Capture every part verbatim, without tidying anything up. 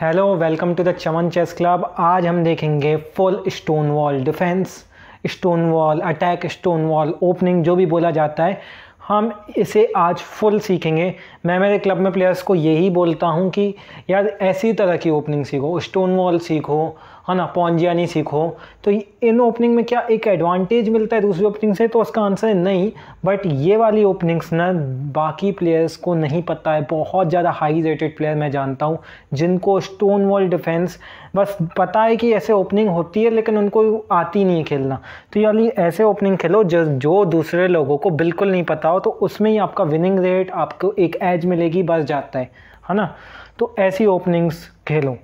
Hello, welcome to the Chaman chess club. आज हम देखेंगे full stonewall defence, stonewall attack, stonewall opening, जो भी बोला जाता है हम इसे आज फुल सीखेंगे। मैं मेरे क्लब में प्लेयर्स को यही बोलता हूं कि यार ऐसी तरह की ओपनिंग सीखो, स्टोनवॉल सीखो, है ना, पोंजियानी सीखो। तो इन ओपनिंग में क्या एक एडवांटेज मिलता है दूसरी ओपनिंग से? तो उसका आंसर है नहीं, बट ये वाली ओपनिंग्स ना बाकी प्लेयर्स को नहीं पता है। बहुत ज़्यादा हाई रेटेड प्लेयर मैं जानता हूँ जिनको स्टोनवॉल डिफेंस बस पता है कि ऐसे ओपनिंग होती है, लेकिन उनको आती नहीं खेलना। तो यानी ऐसे ओपनिंग खेलो जो जो दूसरे लोगों को बिल्कुल नहीं पता हो, तो उसमें ही आपका विनिंग रेट, आपको एक एज मिलेगी, बस जाता है, है ना। तो ऐसी ओपनिंग्स खेलो।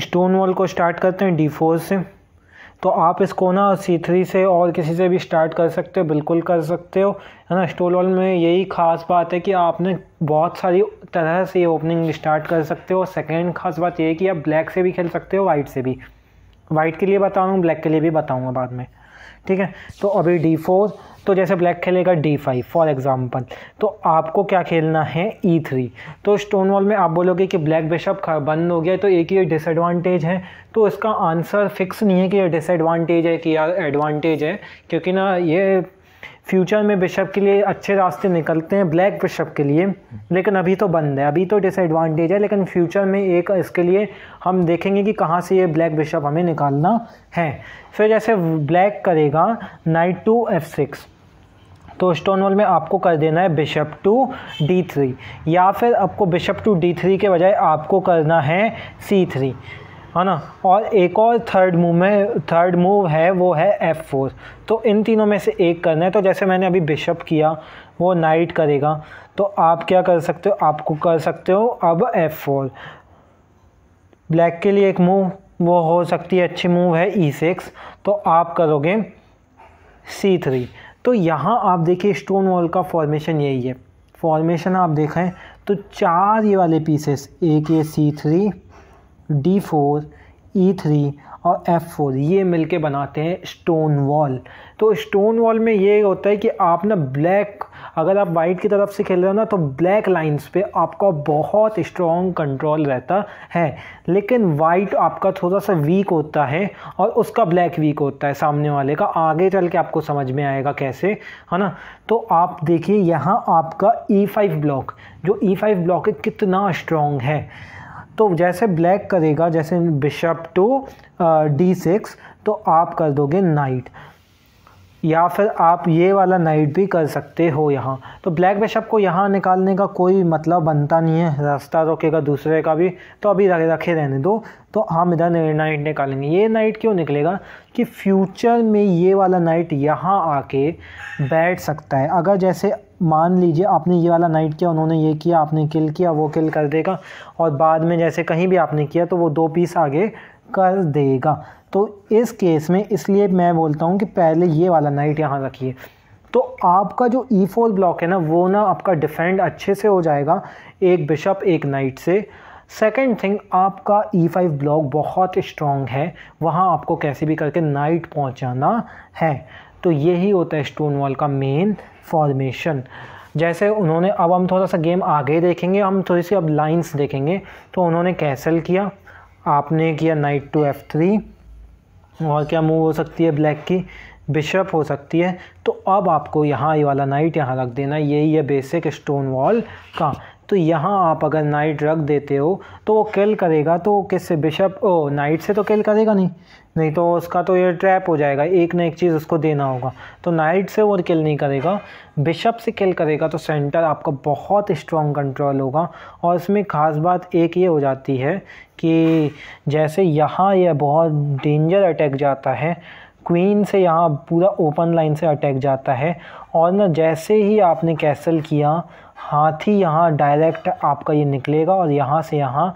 स्टोनवॉल को स्टार्ट करते हैं डी फोर से। तो आप इसको ना सी थ्री से और किसी से भी स्टार्ट कर सकते हो, बिल्कुल कर सकते हो, है ना। स्टोनवॉल में यही ख़ास बात है कि आपने बहुत सारी तरह से ये ओपनिंग स्टार्ट कर सकते हो। और सेकेंड ख़ास बात यह है कि आप ब्लैक से भी खेल सकते हो, वाइट से भी। वाइट के लिए बता रहा हूँ, ब्लैक के लिए भी बताऊँगा बाद में, ठीक है। तो अभी डी फोर, तो जैसे ब्लैक खेलेगा डी फाइव फॉर एग्जांपल, तो आपको क्या खेलना है, ई थ्री। तो स्टोनवॉल में आप बोलोगे कि ब्लैक बिशप बंद हो गया, तो एक ये डिसएडवांटेज है। तो इसका आंसर फिक्स नहीं है कि ये डिसएडवांटेज है कि यार एडवांटेज है, क्योंकि ना ये फ्यूचर में बिशप के लिए अच्छे रास्ते निकलते हैं ब्लैक बिशप के लिए, लेकिन अभी तो बंद है, अभी तो डिसएडवांटेज है। लेकिन फ्यूचर में एक इसके लिए हम देखेंगे कि कहाँ से ये ब्लैक बिशप हमें निकालना है। फिर जैसे ब्लैक करेगा नाइट टू एफ सिक्स, तो स्टोनवॉल में आपको कर देना है बिशप टू डी थ्री, या फिर आपको बिशप टू डी थ्री के बजाय आपको करना है सी थ्री, है ना। और एक और थर्ड मूव में थर्ड मूव है वो है एफ फोर। तो इन तीनों में से एक करना है। तो जैसे मैंने अभी बिशप किया, वो नाइट करेगा, तो आप क्या कर सकते हो, आपको कर सकते हो अब एफ फोर। ब्लैक के लिए एक मूव वो हो सकती है, अच्छी मूव है ई सिक्स, तो आप करोगे सी थ्री। तो यहाँ आप देखिए स्टोनवॉल का फॉर्मेशन यही है। फॉर्मेशन आप देखें तो चार ये वाले पीसेस, एक ये C three, D four, E three और एफ फोर, ये मिलके बनाते हैं स्टोनवॉल। तो स्टोनवॉल में ये होता है कि आप ना ब्लैक, अगर आप वाइट की तरफ से खेल रहे हो ना, तो ब्लैक लाइंस पे आपका बहुत स्ट्रॉन्ग कंट्रोल रहता है, लेकिन वाइट आपका थोड़ा सा वीक होता है और उसका ब्लैक वीक होता है सामने वाले का। आगे चल के आपको समझ में आएगा कैसे, है ना। तो आप देखिए यहाँ आपका ई फाइव ब्लॉक, जो ई फाइव ब्लॉक है, कितना स्ट्रॉन्ग है। तो जैसे ब्लैक करेगा, जैसे बिशप टू डी सिक्स, तो आप कर दोगे नाइट, या फिर आप ये वाला नाइट भी कर सकते हो यहाँ। तो ब्लैक बिशप को यहाँ निकालने का कोई मतलब बनता नहीं है, रास्ता रोकेगा दूसरे का भी, तो अभी रखे रहने दो। तो हम इधर नाइट निकालेंगे। ये नाइट क्यों निकलेगा कि फ्यूचर में ये वाला नाइट यहाँ आके बैठ सकता है। अगर जैसे मान लीजिए आपने ये वाला नाइट किया, उन्होंने ये किया, आपने किल किया, वो किल कर देगा, और बाद में जैसे कहीं भी आपने किया तो वो दो पीस आगे कर देगा। तो इस केस में इसलिए मैं बोलता हूँ कि पहले ये वाला नाइट यहाँ रखिए। तो आपका जो ई फोर ब्लॉक है ना, वो ना आपका डिफेंड अच्छे से हो जाएगा एक बिशप एक नाइट से। सेकेंड थिंग, आपका ई फाइव ब्लॉक बहुत स्ट्रॉन्ग है, वहाँ आपको कैसे भी करके नाइट पहुँचाना है। तो यही होता है स्टोनवॉल का मेन फॉर्मेशन। जैसे उन्होंने, अब हम थोड़ा सा गेम आगे देखेंगे, हम थोड़ी सी अब लाइंस देखेंगे। तो उन्होंने कैसल किया, आपने किया नाइट टू एफ थ्री, और क्या मूव हो सकती है ब्लैक की, बिशप हो सकती है। तो अब आपको यहाँ ये वाला नाइट यहाँ रख देना, यही है बेसिक स्टोनवॉल का। तो यहाँ आप अगर नाइट रख देते हो तो वो किल करेगा, तो किससे, बिशप ओ नाइट से तो किल करेगा नहीं, नहीं तो उसका तो ये ट्रैप हो जाएगा, एक ना एक चीज़ उसको देना होगा। तो नाइट से वो किल नहीं करेगा, बिशप से किल करेगा। तो सेंटर आपका बहुत स्ट्रॉन्ग कंट्रोल होगा। और इसमें ख़ास बात एक ये हो जाती है कि जैसे यहाँ यह बहुत डेंजर अटैक जाता है, क्वीन से यहाँ पूरा ओपन लाइन से अटैक जाता है, और ना जैसे ही आपने कैसल किया, हाथी यहाँ डायरेक्ट आपका ये निकलेगा, और यहाँ से यहाँ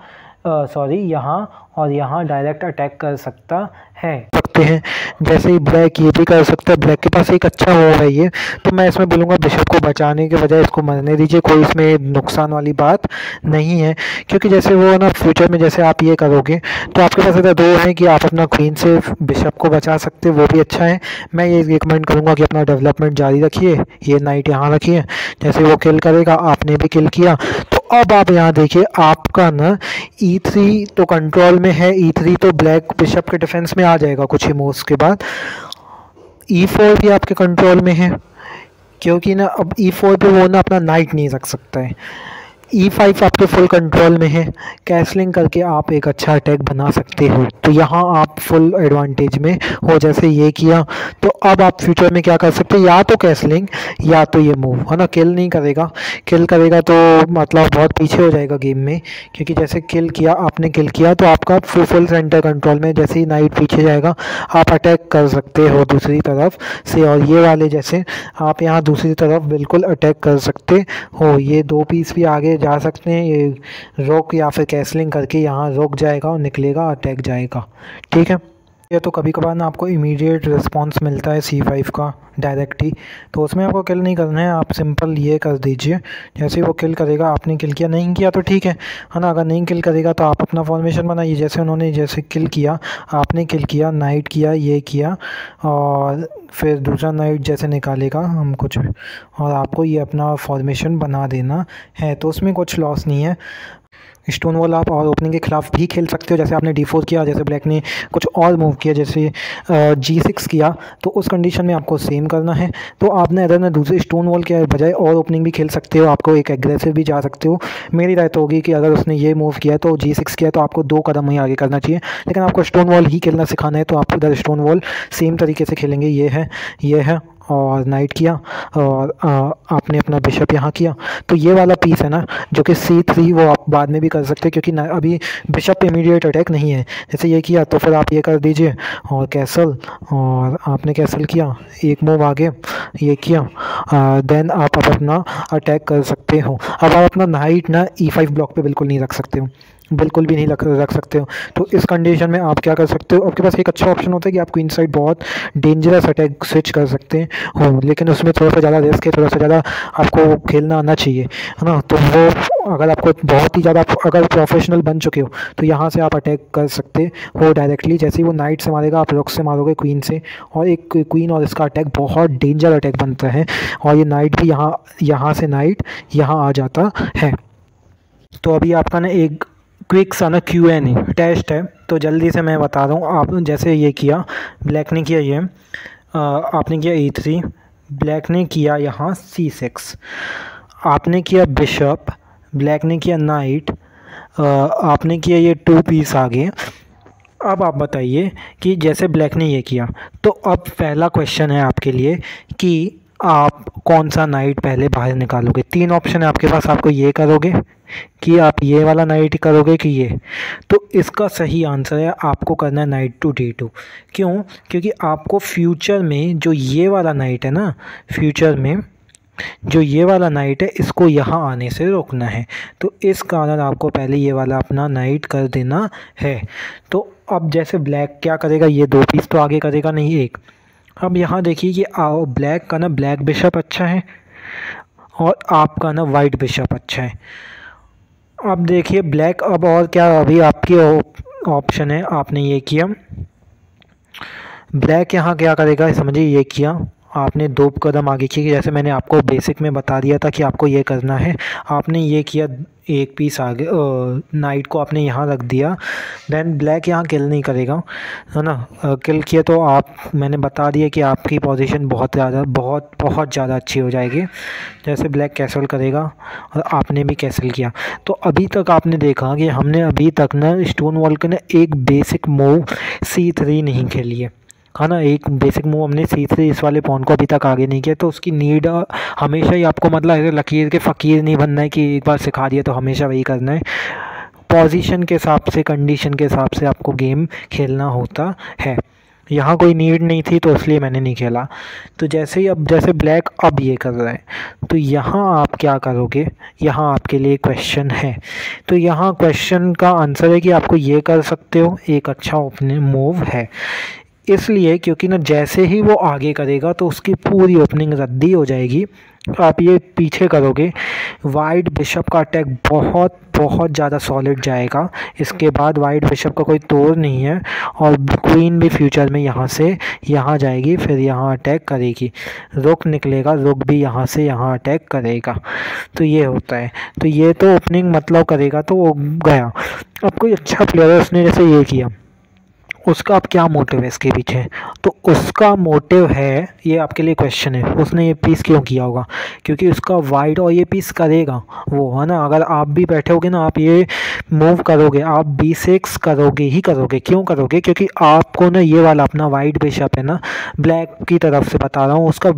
सॉरी यहाँ और यहाँ डायरेक्ट अटैक कर सकता है सकते हैं। जैसे ही ब्लैक ये भी कर सकता है, ब्लैक के पास एक अच्छा मूव है ये। तो मैं इसमें बोलूँगा बिशप को बचाने के बजाय इसको मरने दीजिए, कोई इसमें नुकसान वाली बात नहीं है। क्योंकि जैसे वो ना फ्यूचर में जैसे आप ये करोगे तो आपके पास इधर दो हैं कि आप अपना क्वीन से बिशप को बचा सकते, वो भी अच्छा है। मैं ये रिकमेंड करूँगा कि अपना डेवलपमेंट जारी रखिए, ये नाइट यहाँ रखिए। जैसे वो किल करेगा, आपने भी किल किया, तो अब आप यहाँ देखिए आपका ना ई थ्री तो कंट्रोल में है, ई थ्री तो ब्लैक बिशप के डिफेंस में आ जाएगा कुछ ही मूव्स के बाद। ई फोर भी आपके कंट्रोल में है क्योंकि ना अब ई फोर पे वो ना अपना नाइट नहीं रख सकता है। ई फाइव आपके फुल कंट्रोल में है, कैसलिंग करके आप एक अच्छा अटैक बना सकते हो। तो यहाँ आप फुल एडवांटेज में हो, जैसे ये किया। तो अब आप फ्यूचर में क्या कर सकते हैं, या तो कैसलिंग या तो ये मूव, है ना। किल नहीं करेगा, किल करेगा तो मतलब बहुत पीछे हो जाएगा गेम में, क्योंकि जैसे किल किया आपने, किल किया तो आपका फुल सेंटर कंट्रोल में, जैसे ही नाइट पीछे जाएगा आप अटैक कर सकते हो दूसरी तरफ से। और ये वाले जैसे आप यहाँ दूसरी तरफ बिल्कुल अटैक कर सकते हो। ये दो पीस भी आगे जा सकते हैं, ये रोक या फिर कैसलिंग करके यहाँ रोक जाएगा और निकलेगा, अटैक जाएगा, ठीक है। ये तो कभी कभार ना आपको इमीडिएट रिस्पॉन्स मिलता है सी फाइव का डायरेक्ट ही, तो उसमें आपको किल नहीं करना है, आप सिंपल ये कर दीजिए। जैसे वो किल करेगा, आपने किल किया, नहीं किया तो ठीक है, है ना। अगर नहीं किल करेगा तो आप अपना फॉर्मेशन बनाइए, जैसे उन्होंने जैसे किल किया, आपने किल किया, नाइट किया, ये किया और फिर दूसरा नाइट जैसे निकालेगा हम कुछ, और आपको ये अपना फॉर्मेशन बना देना है। तो उसमें कुछ लॉस नहीं है। स्टोन वॉल आप और ओपनिंग के खिलाफ भी खेल सकते हो, जैसे आपने डी फोर किया, जैसे ब्लैक ने कुछ और मूव किया, जैसे जी सिक्स किया, तो उस कंडीशन में आपको सेम करना है। तो आपने अदर ना दूसरे स्टोन वॉल के बजाय और ओपनिंग भी खेल सकते हो, आपको एक एग्रेसिव भी जा सकते हो। मेरी राय तो होगी कि अगर उसने ये मूव किया तो जी सिक्स किया तो आपको दो कदम ही आगे करना चाहिए, लेकिन आपको स्टोन वॉल ही खेलना सिखाना है तो आप इधर स्टोन वॉल सेम तरीके से खेलेंगे। ये है, ये है और नाइट किया और आपने अपना बिशप यहाँ किया। तो ये वाला पीस है ना जो कि सी थ्री, वो आप बाद में भी कर सकते हैं क्योंकि अभी बिशप पे इमीडिएट अटैक नहीं है। जैसे ये किया तो फिर आप ये कर दीजिए और कैसल, और आपने कैसल किया, एक मूव आगे ये किया, देन आप अब अपना अटैक कर सकते हो। अब आप अपना नाइट ना ई फाइव ब्लॉक पे बिल्कुल नहीं रख सकते हो, बिल्कुल भी नहीं रख सकते हो। तो इस कंडीशन में आप क्या कर सकते हो, आपके पास एक अच्छा ऑप्शन होता है कि आप क्वीन साइड बहुत डेंजरस अटैक स्विच कर सकते हो, लेकिन उसमें थोड़ा सा ज़्यादा रिस्क है, थोड़ा सा ज़्यादा आपको खेलना आना चाहिए, है ना। तो वो अगर आपको बहुत ही ज़्यादा, अगर प्रोफेशनल बन चुके हो तो यहाँ से आप अटैक कर सकते हो डायरेक्टली। जैसे वो नाइट से मारेगा आप रुक से मारोगे, क्वीन से, और एक क्वीन और इसका अटैक बहुत डेंजर अटैक बनता है। और ये नाइट भी यहाँ, यहाँ से नाइट यहाँ आ जाता है। तो अभी आपका ना एक क्विक सा ना क्यू एन ई टेस्ट है, तो जल्दी से मैं बता रहा हूँ। आप जैसे ये किया, ब्लैक ने किया ये, आ, आपने किया ई थ्री, ब्लैक ने किया यहाँ सी सिक्स, आपने किया बिशप, ब्लैक ने किया नाइट, आ, आपने किया ये टू पीस आगे। अब आप बताइए कि जैसे ब्लैक ने ये किया, तो अब पहला क्वेश्चन है आपके लिए कि आप कौन सा नाइट पहले बाहर निकालोगे। तीन ऑप्शन है आपके पास, आपको ये करोगे कि आप ये वाला नाइट करोगे कि ये। तो इसका सही आंसर है आपको करना है नाइट टू डी टू। क्यों? क्योंकि आपको फ्यूचर में जो ये वाला नाइट है ना, फ्यूचर में जो ये वाला नाइट है इसको यहाँ आने से रोकना है, तो इस कारण आपको पहले ये वाला अपना नाइट कर देना है। तो अब जैसे ब्लैक क्या करेगा, ये दो पीस तो आगे करेगा नहीं, एक। अब यहाँ देखिए कि आओ ब्लैक का ना ब्लैक बिशप अच्छा है और आपका ना वाइट बिशप अच्छा है। अब देखिए ब्लैक, अब और क्या अभी आपके ऑप्शन है। आपने ये किया, ब्लैक यहाँ क्या करेगा समझिए, ये किया, आपने दो कदम आगे किए, जैसे मैंने आपको बेसिक में बता दिया था कि आपको ये करना है। आपने ये किया, एक पीस आगे नाइट को आपने यहाँ रख दिया, देन ब्लैक यहाँ किल नहीं करेगा, है ना। किल किया तो आप, मैंने बता दिया कि आपकी पोजीशन बहुत ज़्यादा बहुत बहुत ज़्यादा अच्छी हो जाएगी। जैसे ब्लैक कैसल करेगा और आपने भी कैसल किया। तो अभी तक आपने देखा कि हमने अभी तक ना स्टोन वॉल के ना एक बेसिक मूव सी थ्री नहीं खेली है, है ना। एक बेसिक मूव हमने सी थ्री इस वाले पॉन को अभी तक आगे नहीं किया, तो उसकी नीड हमेशा ही आपको मतलब लकीर के फ़कीर नहीं बनना है कि एक बार सिखा दिया तो हमेशा वही करना है। पोजीशन के हिसाब से, कंडीशन के हिसाब से आपको गेम खेलना होता है। यहाँ कोई नीड नहीं थी तो इसलिए मैंने नहीं खेला। तो जैसे ही अब जैसे ब्लैक अब ये कर रहा है, तो यहाँ आप क्या करोगे, यहाँ आपके लिए क्वेश्चन है। तो यहाँ क्वेश्चन का आंसर है कि आपको ये कर सकते हो, एक अच्छा ओपनिंग मूव है। इसलिए क्योंकि ना जैसे ही वो आगे करेगा तो उसकी पूरी ओपनिंग रद्दी हो जाएगी। आप ये पीछे करोगे, वाइट बिशप का अटैक बहुत बहुत ज़्यादा सॉलिड जाएगा। इसके बाद वाइट बिशप का कोई तोड़ नहीं है और क्वीन भी फ्यूचर में यहाँ से यहाँ जाएगी, फिर यहाँ अटैक करेगी, रुक निकलेगा, रुक भी यहाँ से यहाँ अटैक करेगा। तो ये होता है, तो ये तो ओपनिंग मतलब करेगा तो वो गया। अब कोई अच्छा प्लेयर है, उसने जैसे ये किया, उसका अब क्या मोटिव है इसके पीछे? तो उसका मोटिव है, ये आपके लिए क्वेश्चन है, उसने ये पीस क्यों किया होगा? क्योंकि उसका वाइड, और ये पीस करेगा वो, है ना। अगर आप भी बैठे होगे ना, आप ये मूव करोगे, आप बी सिक्स करोगे ही करोगे। क्यों करोगे? क्योंकि आपको ना ये वाला अपना वाइट बिशप है ना, ब्लैक की तरफ से बता रहा हूँ, उसका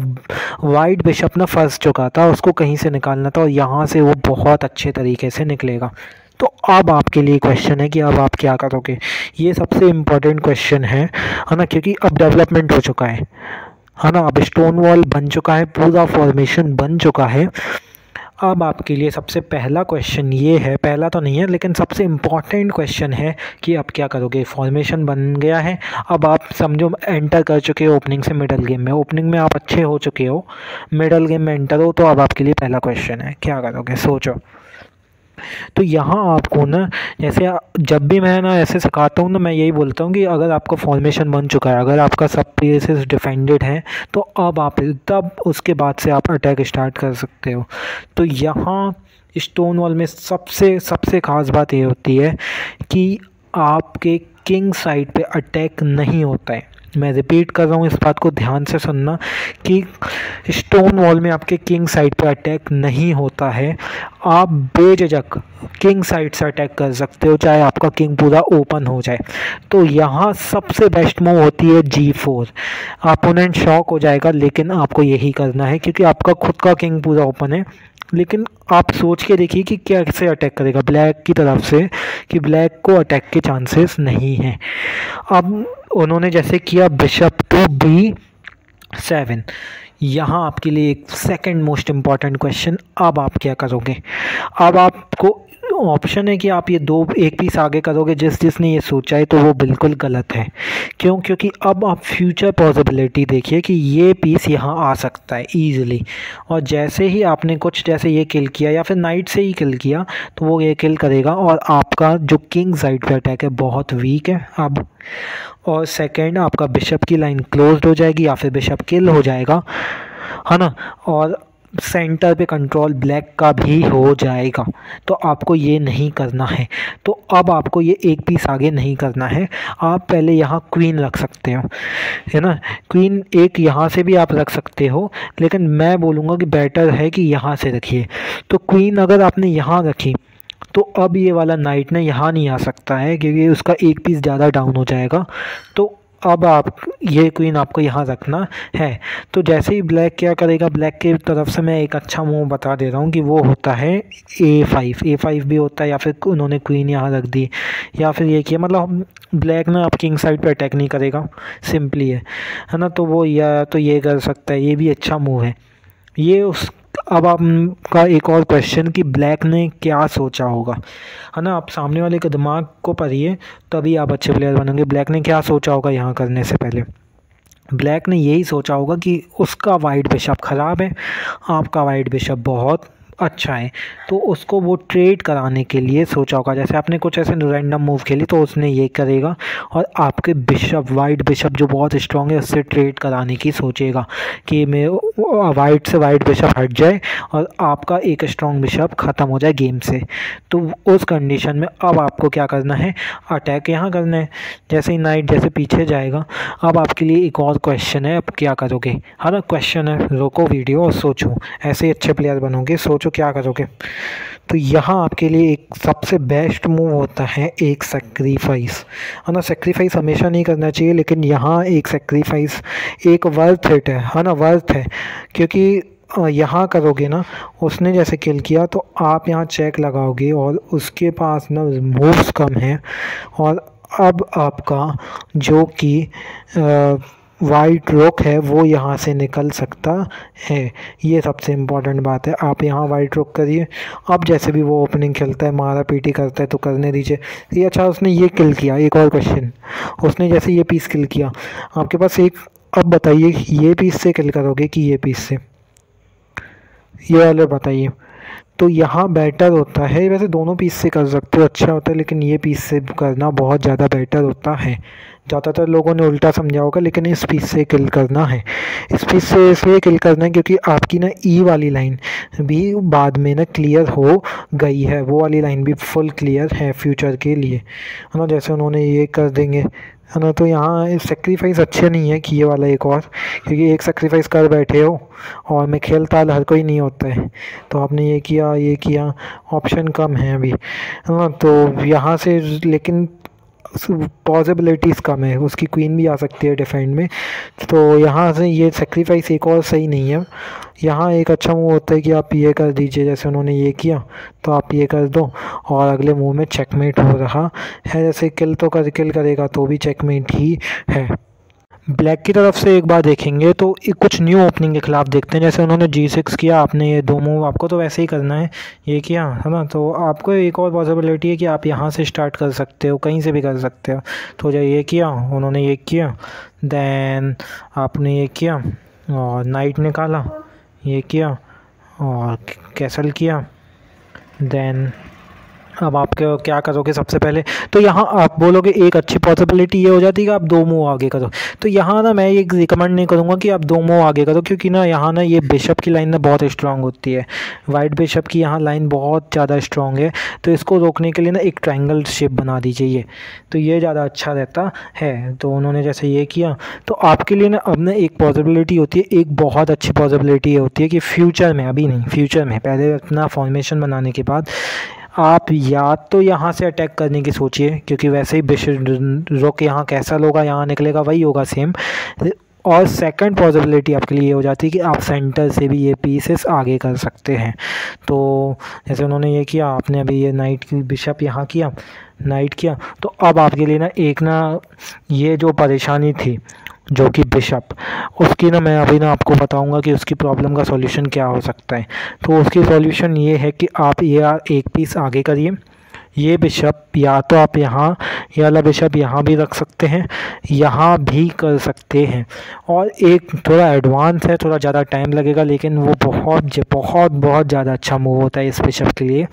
वाइट बिशप ना फंस चुका था, उसको कहीं से निकालना था और यहाँ से वो बहुत अच्छे तरीके से निकलेगा। तो अब आपके लिए क्वेश्चन है कि अब आप क्या करोगे, ये सबसे इम्पोर्टेंट क्वेश्चन है, है ना। क्योंकि अब डेवलपमेंट हो चुका है, है ना, अब स्टोन वॉल बन चुका है, पूरा फॉर्मेशन बन चुका है। अब आपके लिए सबसे पहला क्वेश्चन ये है, पहला तो नहीं है लेकिन सबसे इम्पॉर्टेंट क्वेश्चन है कि आप क्या करोगे। फॉर्मेशन बन गया है, अब आप समझो एंटर कर चुके हो ओपनिंग से मिडल गेम में, ओपनिंग में आप अच्छे हो चुके हो, मिडल गेम में एंटर हो, तो अब आपके लिए पहला क्वेश्चन है क्या करोगे, सोचो। तो यहाँ आपको ना, जैसे जब भी मैं ना ऐसे सिखाता हूँ ना, मैं यही बोलता हूँ कि अगर आपका फॉर्मेशन बन चुका है, अगर आपका सब प्लेसेस डिफेंडेड हैं, तो अब आप तब उसके बाद से आप अटैक स्टार्ट कर सकते हो। तो यहाँ स्टोन वॉल में सबसे सबसे ख़ास बात ये होती है कि आपके किंग साइड पे अटैक नहीं होता है। मैं रिपीट कर रहा हूँ, इस बात को ध्यान से सुनना कि स्टोन वॉल में आपके किंग साइड पर अटैक नहीं होता है। आप बेझिझक किंग साइड से अटैक कर सकते हो, चाहे आपका किंग पूरा ओपन हो जाए। तो यहाँ सबसे बेस्ट मूव होती है जी फोर। अपोनेंट शॉक हो जाएगा, लेकिन आपको यही करना है क्योंकि आपका खुद का किंग पूरा ओपन है। लेकिन आप सोच के देखिए कि क्या कैसे अटैक करेगा ब्लैक की तरफ से, कि ब्लैक को अटैक के चांसेस नहीं हैं। अब उन्होंने जैसे किया बिशप टू बी सेवन, यहाँ आपके लिए एक सेकंड मोस्ट इम्पॉर्टेंट क्वेश्चन, अब आप क्या करोगे। अब आपको ऑप्शन है कि आप ये दो एक पीस आगे करोगे, जिस जिसने ये सोचा है तो वो बिल्कुल गलत है। क्यों? क्योंकि अब आप फ्यूचर पॉसिबिलिटी देखिए कि ये पीस यहाँ आ सकता है ईज़िली, और जैसे ही आपने कुछ जैसे ये किल किया या फिर नाइट से ही किल किया, तो वो ये किल करेगा और आपका जो किंग साइड पे अटैक है बहुत वीक है अब। और सेकेंड, आपका बिशप की लाइन क्लोज हो जाएगी या फिर बिशप किल हो जाएगा, है ना, और सेंटर पे कंट्रोल ब्लैक का भी हो जाएगा। तो आपको ये नहीं करना है। तो अब आपको ये एक पीस आगे नहीं करना है। आप पहले यहाँ क्वीन रख सकते हो, है ना, क्वीन एक यहाँ से भी आप रख सकते हो, लेकिन मैं बोलूँगा कि बेटर है कि यहाँ से रखिए। तो क्वीन अगर आपने यहाँ रखी तो अब ये वाला नाइट ना यहाँ नहीं आ सकता है क्योंकि उसका एक पीस ज़्यादा डाउन हो जाएगा। तो अब आप ये क्वीन आपको यहाँ रखना है। तो जैसे ही ब्लैक क्या करेगा, ब्लैक के तरफ से मैं एक अच्छा मूव बता दे रहा हूँ कि वो होता है ए फाइव। ए फाइव भी होता है, या फिर उन्होंने क्वीन यहाँ रख दी या फिर ये किया, मतलब ब्लैक ना आप किंग साइड पे अटैक नहीं करेगा, सिंपली है, है ना। तो वो या तो ये कर सकता है, ये भी अच्छा मूव है ये। उस अब आपका एक और क्वेश्चन कि ब्लैक ने क्या सोचा होगा, है ना। आप सामने वाले के दिमाग को पढ़िए, तभी आप अच्छे प्लेयर बनोगे। ब्लैक ने क्या सोचा होगा यहाँ करने से पहले? ब्लैक ने यही सोचा होगा कि उसका वाइट बिशप ख़राब है, आपका वाइट बिशप बहुत अच्छा है, तो उसको वो ट्रेड कराने के लिए सोचा होगा। जैसे आपने कुछ ऐसे रैंडम मूव खेली तो उसने ये करेगा और आपके बिशप, वाइट बिशप जो बहुत स्ट्रॉन्ग है, उससे ट्रेड कराने की सोचेगा कि मैं वाइट से वाइट बिशप हट जाए और आपका एक स्ट्रॉन्ग बिशप ख़त्म हो जाए गेम से। तो उस कंडीशन में अब आपको क्या करना है, अटैक यहाँ करना है। जैसे ही नाइट जैसे पीछे जाएगा, अब आपके लिए एक और क्वेश्चन है, अब क्या करोगे, है ना। क्वेश्चन है, रोको वीडियो और सोचो, ऐसे अच्छे प्लेयर बनोगे, सोचो क्या करोगे। तो यहाँ आपके लिए एक सबसे बेस्ट मूव होता है एक सेक्रीफाइस, है ना। सेक्रीफाइस हमेशा नहीं करना चाहिए, लेकिन यहाँ एक सेक्रीफाइस एक वर्थ हिट है, है ना, वर्थ है। क्योंकि यहाँ करोगे ना, उसने जैसे किल किया तो आप यहाँ चेक लगाओगे और उसके पास ना मूव्स कम है, और अब आपका जो कि वाइट रोक है वो यहाँ से निकल सकता है। ये सबसे इम्पॉर्टेंट बात है। आप यहाँ वाइट रोक करिए। अब जैसे भी वो ओपनिंग खेलता है, मारा पीटी करता है तो करने दीजिए ये। अच्छा, उसने ये किल किया। एक और क्वेश्चन, उसने जैसे ये पीस किल किया, आपके पास एक, अब बताइए ये पीस से किल करोगे कि ये पीस से, ये वाले बताइए। तो यहाँ बेटर होता है, वैसे दोनों पीस से कर सकते हो, अच्छा होता है, लेकिन ये पीस से करना बहुत ज़्यादा बेटर होता है। ज़्यादातर लोगों ने उल्टा समझा होगा, लेकिन इस पीस से किल करना है। इस पीस से इसलिए किल करना है क्योंकि आपकी ना ई वाली लाइन भी बाद में ना क्लियर हो गई है, वो वाली लाइन भी फुल क्लियर है फ्यूचर के लिए, है ना। जैसे उन्होंने ये कर देंगे, है ना, तो यहाँ सेक्रीफाइस अच्छे नहीं है कि ये वाला एक और, क्योंकि एक सेक्रीफाइस कर बैठे हो और मैं खेलता हर कोई नहीं होता है। तो आपने ये किया, ये किया, ऑप्शन कम है अभी, है ना। तो यहाँ से लेकिन पॉसिबिलिटीज़ कम है, उसकी क्वीन भी आ सकती है डिफेंड में। तो यहाँ से ये सेक्रीफाइस एक और सही नहीं है। यहाँ एक अच्छा मूव होता है कि आप ये कर दीजिए, जैसे उन्होंने ये किया तो आप ये कर दो और अगले मूव में चेकमेट हो रहा है। जैसे किल तो कर किल करेगा तो भी चेकमेट ही है। ब्लैक की तरफ से एक बार देखेंगे तो कुछ न्यू ओपनिंग के खिलाफ देखते हैं। जैसे उन्होंने जी सिक्स किया, आपने ये दो मूव, आपको तो वैसे ही करना है, ये किया, है ना। तो आपको एक और पॉसिबिलिटी है कि आप यहाँ से स्टार्ट कर सकते हो, कहीं से भी कर सकते हो। तो जब ये किया, उन्होंने ये किया, दैन आपने ये किया और नाइट निकाला, ये किया और कैसल किया, दैन अब आप क्या करोगे सबसे पहले? तो यहाँ आप बोलोगे एक अच्छी पॉसिबिलिटी ये हो जाती है कि आप दो मूव आगे करो। तो यहाँ ना मैं ये रिकमेंड नहीं करूँगा कि आप दो मूव आगे करो, क्योंकि ना यहाँ ना ये बिशप की लाइन ना बहुत स्ट्रांग होती है, वाइट बिशप की यहाँ लाइन बहुत ज़्यादा स्ट्रांग है। तो इसको रोकने के लिए ना एक ट्रायंगल शेप बना दीजिए, ये तो ये ज़्यादा अच्छा रहता है। तो उन्होंने जैसे ये किया तो आपके लिए ना अब ना एक पॉसिबिलिटी होती है, एक बहुत अच्छी पॉसिबिलिटी ये होती है कि फ्यूचर में, अभी नहीं, फ्यूचर में पहले अपना फॉर्मेशन बनाने के बाद आप या तो यहाँ से अटैक करने की सोचिए, क्योंकि वैसे ही बिशप रुक यहाँ कैसा होगा, यहाँ निकलेगा वही होगा सेम। और सेकंड पॉसिबिलिटी आपके लिए ये हो जाती है कि आप सेंटर से भी ये पीसेस आगे कर सकते हैं। तो जैसे उन्होंने ये किया, आपने अभी ये नाइट की बिशप यहाँ किया, नाइट किया, तो अब आपके लिए ना एक ना ये जो परेशानी थी जो कि बिशप, उसकी ना मैं अभी ना आपको बताऊंगा कि उसकी प्रॉब्लम का सॉल्यूशन क्या हो सकता है। तो उसकी सॉल्यूशन ये है कि आप ये एक पीस आगे करिए, ये बिशप या तो आप यहाँ, ये वाला बिशप यहाँ भी रख सकते हैं, यहाँ भी कर सकते हैं। और एक थोड़ा एडवांस है, थोड़ा ज़्यादा टाइम लगेगा, लेकिन वो बहुत बहुत बहुत ज़्यादा अच्छा मूव होता है इस बिशप के लिए,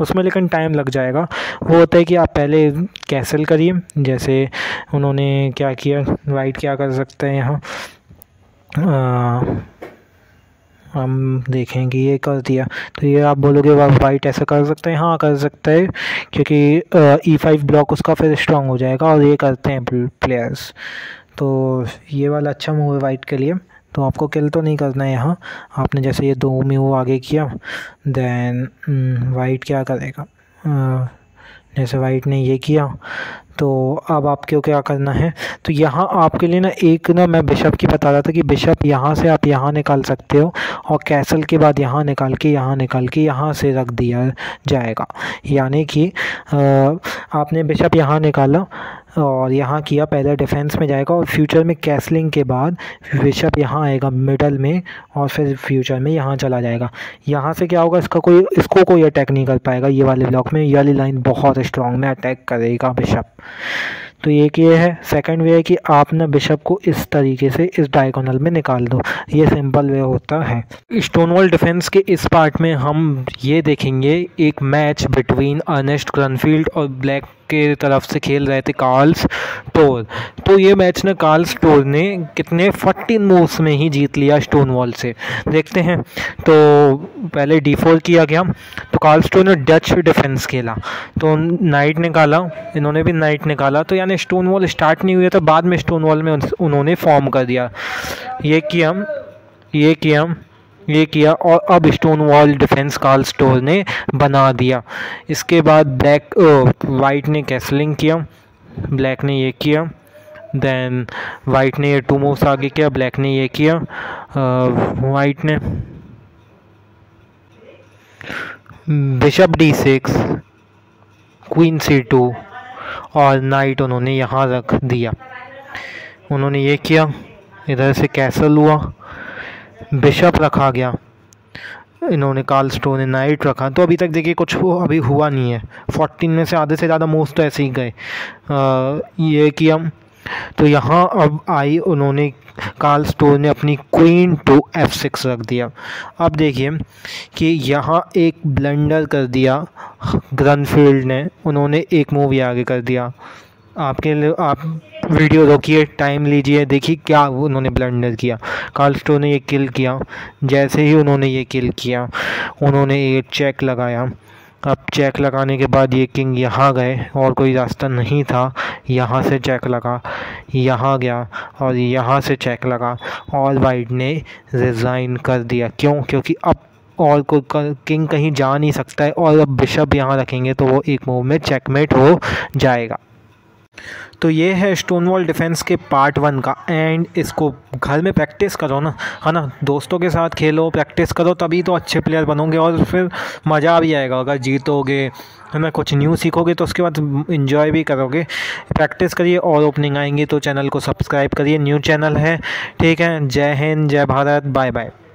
उसमें लेकिन टाइम लग जाएगा। वो होता है कि आप पहले कैसल करिए, जैसे उन्होंने क्या किया, वाइट क्या कर सकते हैं यहाँ, हम देखेंगे ये कर दिया। तो ये आप बोलोगे वाइट ऐसा कर सकते हैं, हाँ कर सकता है, क्योंकि ई फाइव ब्लॉक उसका फिर स्ट्रांग हो जाएगा और ये करते हैं प्लेयर्स। तो ये वाला अच्छा मूव है वाइट के लिए। तो आपको किल तो नहीं करना है यहाँ, आपने जैसे ये दो मूव आगे किया, देन वाइट क्या करेगा, जैसे वाइट ने ये किया, तो अब आपको क्या करना है? तो यहाँ आपके लिए ना एक ना मैं बिशप की बता रहा था कि बिशप यहाँ से आप यहाँ निकाल सकते हो और कैसल के बाद यहाँ निकाल के, यहाँ निकाल के यहाँ से रख दिया जाएगा। यानी कि आपने बिशप यहाँ निकाला और यहाँ किया, पहले डिफेंस में जाएगा और फ्यूचर में कैसलिंग के बाद बिशप यहाँ आएगा मिडल में और फिर फ्यूचर में यहाँ चला जाएगा। यहाँ से क्या होगा, इसका कोई, इसको कोई अटैक नहीं कर पाएगा। ये वाले ब्लॉक में ये वाली लाइन बहुत स्ट्रांग में अटैक करेगा बिशप। तो एक ये है। सेकंड वे है कि आप ना बिशप को इस तरीके से इस डायगोनल में निकाल दो, ये सिंपल वे होता है। स्टोनवॉल डिफेंस के इस पार्ट में हम ये देखेंगे एक मैच बिटवीन अर्नेस्ट क्रनफील्ड और ब्लैक के तरफ से खेल रहे थे कार्ल्स टोर। तो ये मैच ना कार्ल्स टोर ने कितने फोर्टीन मूव्स में ही जीत लिया स्टोनवॉल से, देखते हैं। तो पहले डी फोर किया गया, तो कार्ल्स टोर ने डच डिफेंस खेला, तो नाइट निकाला, इन्होंने भी नाइट निकाला, तो यानी स्टोनवॉल स्टार्ट नहीं हुआ था, बाद में स्टोनवॉल में उन्होंने फॉर्म कर दिया। ये किया, ये किया, ये किया और अब स्टोनवॉल डिफेंस कार्ल्स टोर ने बना दिया। इसके बाद ब्लैक वाइट ने कैसलिंग किया, ब्लैक ने ये किया, देन वाइट ने ये टू मूव्स आगे किया, ब्लैक ने ये किया, वाइट ने bishop D six, queen C two और नाइट उन्होंने यहाँ रख दिया। उन्होंने ये किया, इधर से कैसल हुआ, बिशप रखा गया, इन्होंने कार्ल स्टोन नाइट रखा। तो अभी तक देखिए कुछ अभी हुआ नहीं है, फोर्टीन में से आधे से ज़्यादा मोस्ट तो ऐसे ही गए। आ, ये कि हम तो यहाँ अब आई उन्होंने कार्ल स्टोन ने अपनी क्वीन टू एफ सिक्स रख दिया। अब देखिए कि यहाँ एक ब्लंडर कर दिया ग्रनफील्ड ने, उन्होंने एक मूव ही आगे कर दिया। आपके लिए आप वीडियो रोकिए, टाइम लीजिए, देखिए क्या उन्होंने ब्लंडर किया। कार्ल स्टोन ने ये किल किया, जैसे ही उन्होंने ये किल किया उन्होंने एक चेक लगाया। अब चेक लगाने के बाद ये किंग यहाँ गए और कोई रास्ता नहीं था, यहाँ से चेक लगा, यहाँ गया और यहाँ से चेक लगा और वाइट ने रिज़ाइन कर दिया। क्यों? क्योंकि अब और कोई किंग कहीं जा नहीं सकता है और अब बिशप यहाँ रखेंगे तो वो एक मूव में चेकमेट हो जाएगा। तो ये है स्टोनवॉल डिफेंस के पार्ट वन का एंड। इसको घर में प्रैक्टिस करो ना, है ना, दोस्तों के साथ खेलो, प्रैक्टिस करो, तभी तो अच्छे प्लेयर बनोगे और फिर मज़ा भी आएगा। अगर जीतोगे है ना, कुछ न्यू सीखोगे तो उसके बाद एंजॉय भी करोगे। प्रैक्टिस करिए और ओपनिंग आएंगी तो चैनल को सब्सक्राइब करिए, न्यू चैनल है। ठीक है, जय हिंद, जय भारत, बाय बाय।